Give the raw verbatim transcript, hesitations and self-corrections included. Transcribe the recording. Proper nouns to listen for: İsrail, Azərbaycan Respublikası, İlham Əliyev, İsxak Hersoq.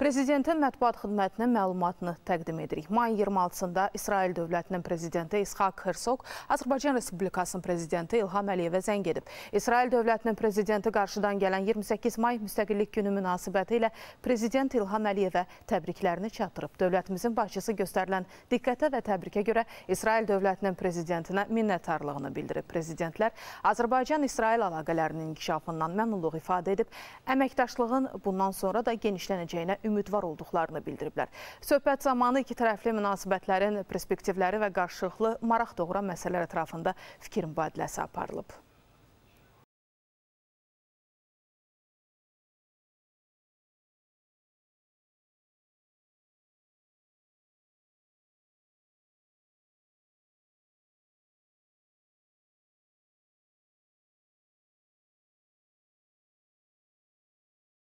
Prezidentin mətbuat xidmətinə məlumatını təqdim edirik. mayın iyirmi altısında İsrail dövlətinin prezidenti İsxak Hersoq Azərbaycan Respublikasının prezidenti İlham Əliyevə zəng edib. İsrail dövlətinin prezidenti qarşıdan gələn iyirmi səkkiz may müstəqillik günü münasibəti ilə prezident İlham Əliyevə təbriklərini çatdırıb. Dövlətimizin başçısı göstərilən diqqətə və təbrikə görə İsrail dövlətinin prezidentinə minnətdarlığını bildirib. Prezidentlər Azərbaycan-İsrail əlaqələrinin inkişafından məmnunluq ifadə edib, əməkdaşlığın bundan sonra da genişlənəcəyinə ümidvar olduqlarını bildiriblər. Söhbət zamanı iki tərəfli münasibətlərin perspektivləri və qarşılıqlı maraq doğuran məsələlər ətrafında fikir mübadiləsi aparılıb.